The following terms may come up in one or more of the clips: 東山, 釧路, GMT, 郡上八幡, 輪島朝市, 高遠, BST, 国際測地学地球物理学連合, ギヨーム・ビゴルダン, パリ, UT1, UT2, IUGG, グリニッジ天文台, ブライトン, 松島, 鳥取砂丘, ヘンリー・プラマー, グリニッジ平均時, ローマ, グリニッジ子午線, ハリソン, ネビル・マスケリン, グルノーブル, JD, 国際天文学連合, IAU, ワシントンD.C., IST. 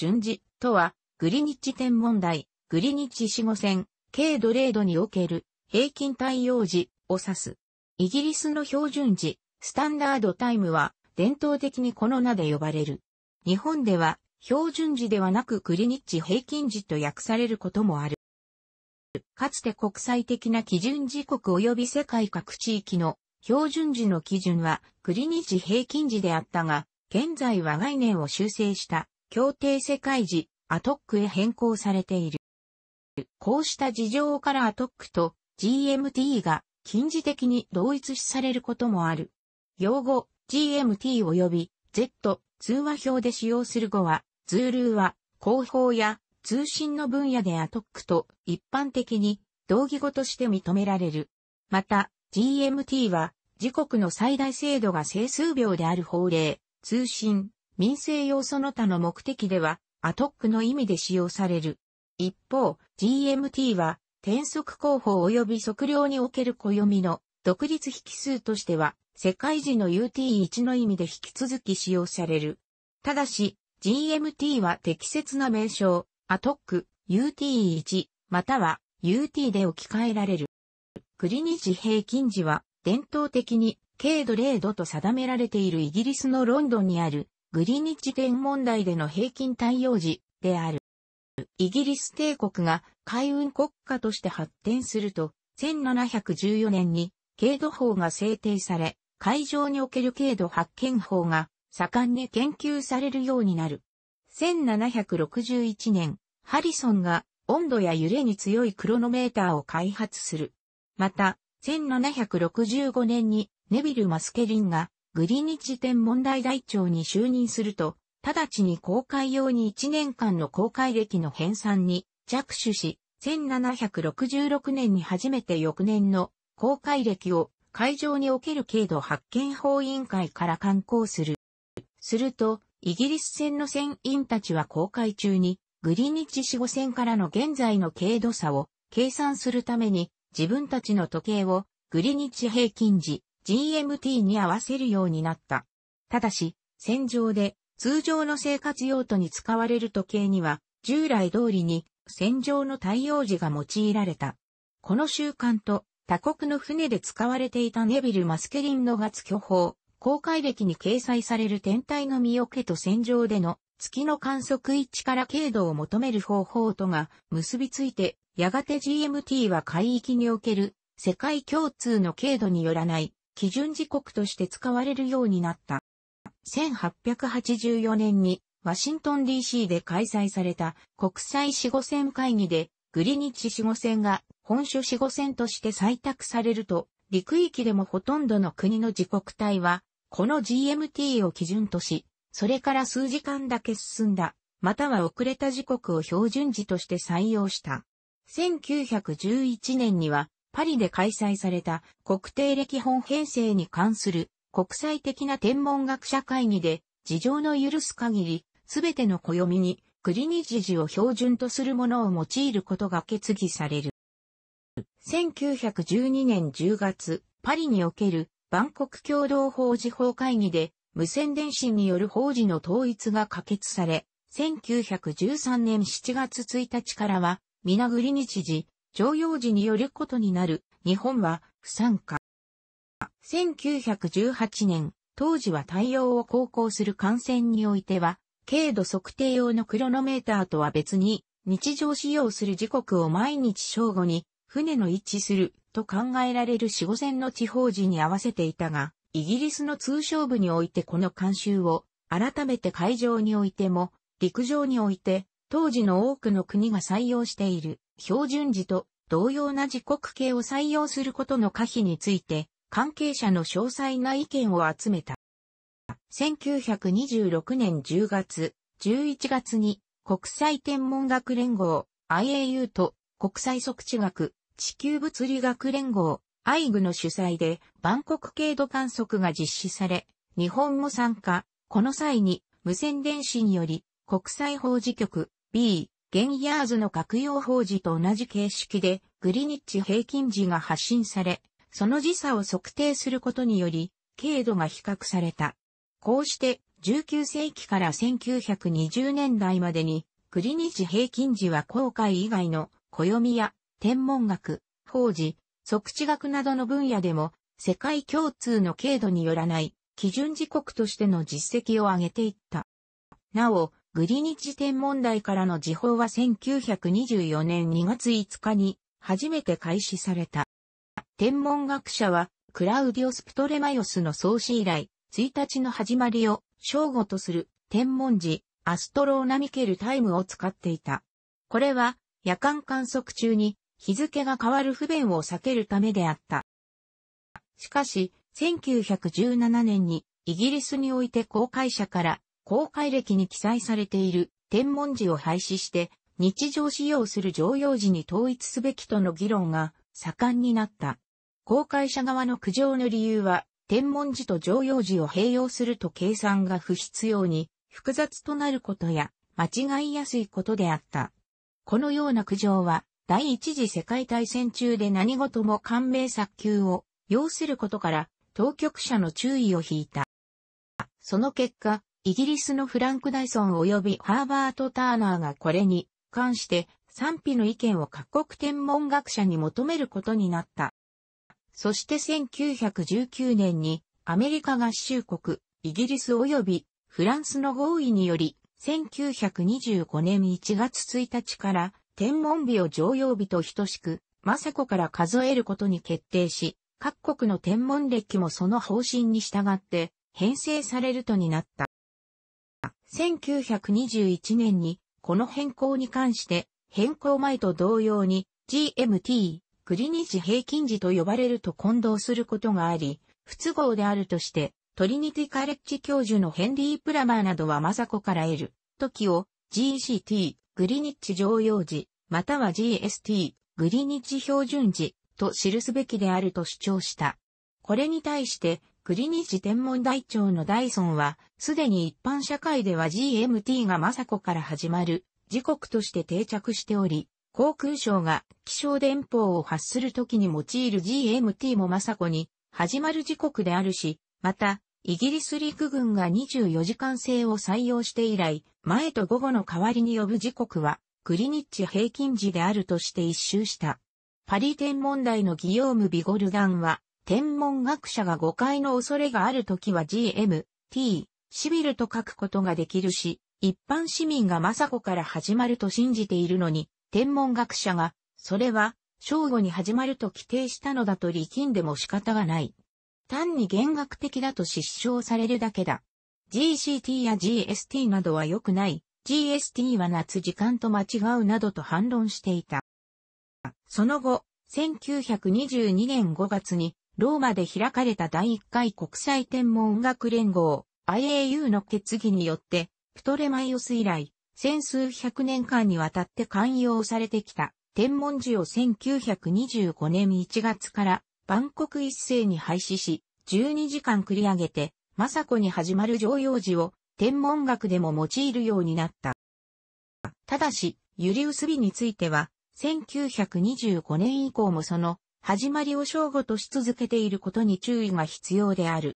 順次とは、グリニッジ天文台、グリニッジ子午線、経度0度における平均対応時を指す。イギリスの標準時、スタンダードタイムは伝統的にこの名で呼ばれる。日本では標準時ではなくグリニッジ平均時と訳されることもある。かつて国際的な基準時刻及び世界各地域の標準時の基準はグリニッジ平均時であったが、現在は概念を修正した協定世界時IATOCへ変更されている。こうした事情からIATOCと GMT が近似的に同一視されることもある。用語 GMT 及び Z 通話表で使用する語は、Zulu は広報や通信の分野でIATOCと一般的に同義語として認められる。また GMT は時刻の最大精度が整数秒である法令、通信、民生用その他の目的ではIATOCの意味で使用される。一方、GMT は、転速工法及び測量における暦の独立引数としては、世界時の UT1 の意味で引き続き使用される。ただし、GMT は適切な名称、IATOC、UT1、または UT で置き換えられる。グリニッジ平均時は、伝統的に経度0度と定められているイギリスのロンドンにある、グリニッジ天文台での平均対応時である。イギリス帝国が海運国家として発展すると、1714年に経度法が制定され、海上における経度発見法が盛んに研究されるようになる。1761年、ハリソンが温度や揺れに強いクロノメーターを開発する。また、1765年にネビル・マスケリンがグリニッジ天文台台長に就任すると、直ちに航海用に1年間の航海歴の編纂に着手し、1766年に初めて翌年の航海歴を海上における経度発見法委員会から刊行する。すると、イギリス船の船員たちは航海中に、グリニッジ子午線からの現在の経度差を計算するために、自分たちの時計をグリニッジ平均時 GMT に合わせるようになった。ただし、船上で、通常の生活用途に使われる時計には、従来通りに、船上の対応時が用いられた。この習慣と、他国の船で使われていたネビル・マスケリンの月挙法、航海歴に掲載される天体の見分けと船上での月の観測位置から経度を求める方法とが結びついて、やがて GMT は海域における世界共通の経度によらない基準時刻として使われるようになった。1884年にワシントン DC で開催された国際子午線会議でグリニッジ子午線が本所子午線として採択されると、陸域でもほとんどの国の自国体はこの GMT を基準とし、それから数時間だけ進んだ、または遅れた時刻を標準時として採用した。1911年にはパリで開催された国定歴本編成に関する国際的な天文学者会議で、事情の許す限り、すべての暦に、グリニッジ時を標準とするものを用いることが決議される。1912年10月、パリにおける、万国共同法時法会議で、無線電信による法時の統一が可決され、1913年7月1日からは、皆グリニッジ時、常用時によることになる、日本は不参加。1918年、当時は対応を航行する艦船においては、経度測定用のクロノメーターとは別に、日常使用する時刻を毎日正午に、船の位置すると考えられる子午線の地方時に合わせていたが、イギリスの通商部においてこの慣習を、改めて海上においても、陸上において、当時の多くの国が採用している、標準時と同様な時刻計を採用することの可否について、関係者の詳細な意見を集めた。1926年10月、11月に国際天文学連合 IAU と国際測地学地球物理学連合 IUGG の主催で万国経度観測が実施され、日本も参加。この際に無線電子により国際法事局 B、IERS の各用法事と同じ形式でグリニッジ平均時が発信され、その時差を測定することにより、経度が比較された。こうして、19世紀から1920年代までに、国日平均時は航海以外の暦や天文学、法事、測地学などの分野でも、世界共通の経度によらない基準時刻としての実績を上げていった。なお、グリニッジ天文台からの時報は1924年2月5日に初めて開始された。天文学者はクラウディオス・プトレマイオスの創始以来、1日の始まりを正午とする天文時、アストローナミケルタイムを使っていた。これは夜間観測中に日付が変わる不便を避けるためであった。しかし、1917年にイギリスにおいて航海者から航海歴に記載されている天文時を廃止して日常使用する常用時に統一すべきとの議論が盛んになった。航海者側の苦情の理由は天文時と常用時を併用すると計算が不必要に複雑となることや間違いやすいことであった。このような苦情は第一次世界大戦中で何事も官名早急を要することから当局者の注意を引いた。その結果、イギリスのフランク・ダイソン及びハーバート・ターナーがこれに関して賛否の意見を各国天文学者に求めることになった。そして1919年にアメリカ合衆国、イギリス及びフランスの合意により1925年1月1日から天文日を常用日と等しく正子から数えることに決定し、各国の天文歴もその方針に従って編成されるとになった。1921年にこの変更に関して変更前と同様に GMT、グリニッジ平均時と呼ばれると混同することがあり、不都合であるとしてトリニティカレッジ教授のヘンリー・プラマーなどはマサコから得る時を GCT、グリニッジ常用時、または GST、グリニッジ標準時、と記すべきであると主張した。これに対して、グリニッジ天文台長のダイソンは、すでに一般社会では GMT が正子から始まる時刻として定着しており、航空省が気象電報を発するときに用いる GMT も正子に始まる時刻であるし、また、イギリス陸軍が24時間制を採用して以来、前と午後の代わりに呼ぶ時刻は、グリニッジ平均時であるとして一蹴した。パリ天文台のギヨーム・ビゴルダンは、天文学者が誤解の恐れがあるときは GMT、シビルと書くことができるし、一般市民が正子から始まると信じているのに、天文学者が、それは、正午に始まると規定したのだと力んでも仕方がない。単に弦楽的だと失笑されるだけだ。GCT や GST などは良くない、GST は夏時間と間違うなどと反論していた。その後、1922年5月に、ローマで開かれた第1回国際天文学連合、IAU の決議によって、プトレマイオス以来、千数百年間にわたって慣用されてきた、天文時を1925年1月から、万国一斉に廃止し、12時間繰り上げて、正子に始まる常用時を、天文学でも用いるようになった。ただし、ユリウス日については、1925年以降もその始まりを正午とし続けていることに注意が必要である。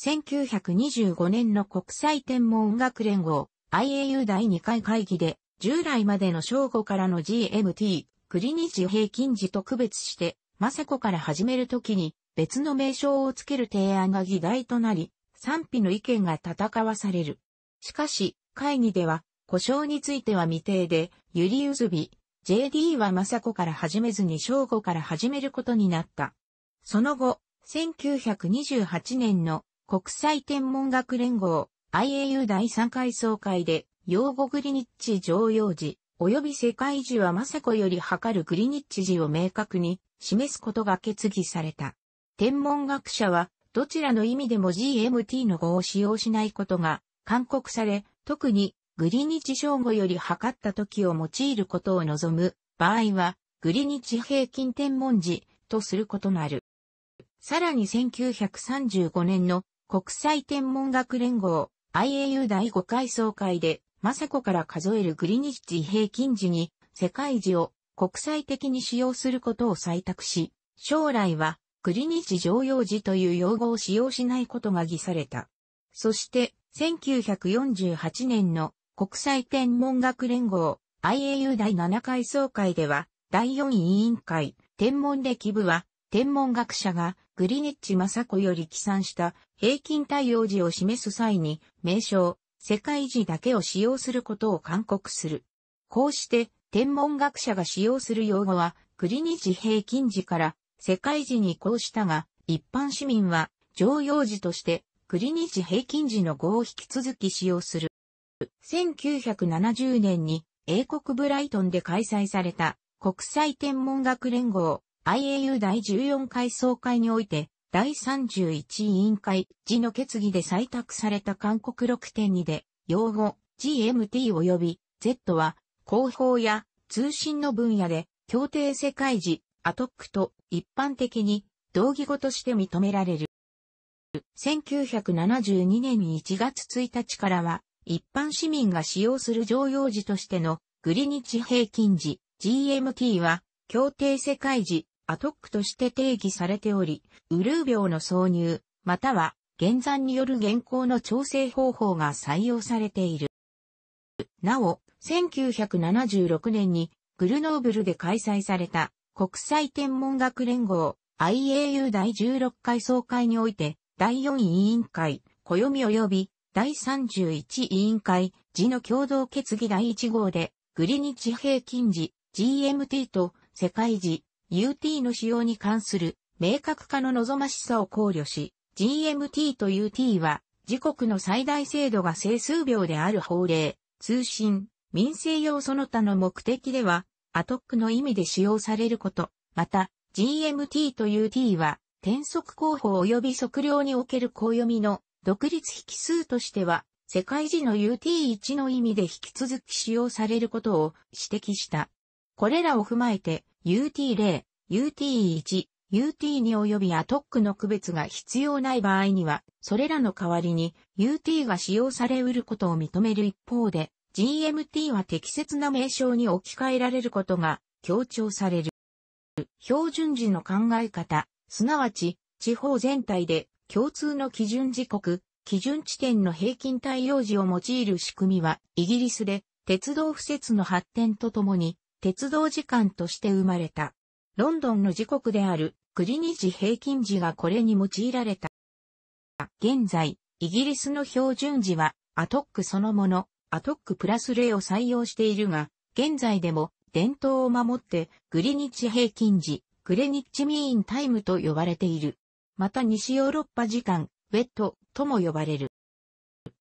1925年の国際天文学連合 IAU 第2回会議で従来までの正午からの GMT、グリニッジ平均時と区別して、正子から始めるときに別の名称をつける提案が議題となり、賛否の意見が戦わされる。しかし、会議では呼称については未定で、ユリウス日、JD は正子から始めずに正午から始めることになった。その後、1928年の国際天文学連合 IAU 第3回総会で、用語グリニッジ常用時、及び世界時は正子より測るグリニッジ時を明確に示すことが決議された。天文学者は、どちらの意味でも GMT の語を使用しないことが勧告され、特に、グリニッジ正午より測った時を用いることを望む場合は、グリニッジ平均天文時とすることなる。さらに1935年の国際天文学連合 IAU 第5回総会で、正子から数えるグリニッジ平均時に世界時を国際的に使用することを採択し、将来はグリニッジ常用時という用語を使用しないことが議された。そして、1948年の国際天文学連合 IAU 第7回総会では、第4委員会、天文歴部は、天文学者がグリニッチ正子より起算した平均太陽時を示す際に、名称、世界時だけを使用することを勧告する。こうして、天文学者が使用する用語は、グリニッチ平均時から世界時に移行したが、一般市民は常用時として、グリニッチ平均時の語を引き続き使用する。1970年に、英国ブライトンで開催された、国際天文学連合、IAU 第14回総会において、第31委員会時の決議で採択された勧告 6.2 で、用語 GMT 及び Z は、広報や通信の分野で、協定世界時、アトックと一般的に同義語として認められる。1972年1月1日からは、一般市民が使用する常用時としてのグリニッチ平均時、GMT は、協定世界時、アトックとして定義されており、ウルー秒の挿入、または、減算による現行の調整方法が採用されている。なお、1976年に、グルノーブルで開催された、国際天文学連合、IAU 第16回総会において、第4委員会、暦及び、第31委員会、時の共同決議第1号で、グリニッチ平均時、GMT と、世界時、UT の使用に関する明確化の望ましさを考慮し、GMT と UT は、時刻の最大精度が整数秒である法令、通信、民生用その他の目的では、アトックの意味で使用されること。また、GMT と UT は、転速工法及び測量における暦の独立引数としては、世界時の UT1 の意味で引き続き使用されることを指摘した。これらを踏まえて、UT0、UT1、UT2 及びアトックの区別が必要ない場合には、それらの代わりに UT が使用されうることを認める一方で、GMT は適切な名称に置き換えられることが強調される。標準時の考え方、すなわち、地方全体で共通の基準時刻、基準地点の平均太陽時を用いる仕組みは、イギリスで鉄道敷設の発展とともに、鉄道時間として生まれた。ロンドンの時刻であるグリニッチ平均時がこれに用いられた。現在、イギリスの標準時はアトックそのもの、アトックプラス0を採用しているが、現在でも伝統を守ってグリニッチ平均時、グレニッチミーンタイムと呼ばれている。また西ヨーロッパ時間、ウェットとも呼ばれる。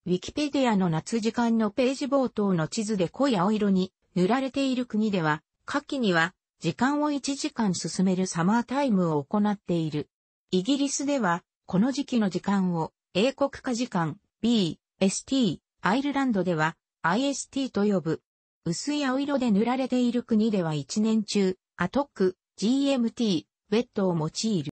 ウィキペディアの夏時間のページ冒頭の地図で濃い青色に、塗られている国では、夏季には時間を1時間進めるサマータイムを行っている。イギリスでは、この時期の時間を英国夏時間 BST、アイルランドでは IST と呼ぶ。薄い青色で塗られている国では1年中、アトック、GMT、ウェットを用いる。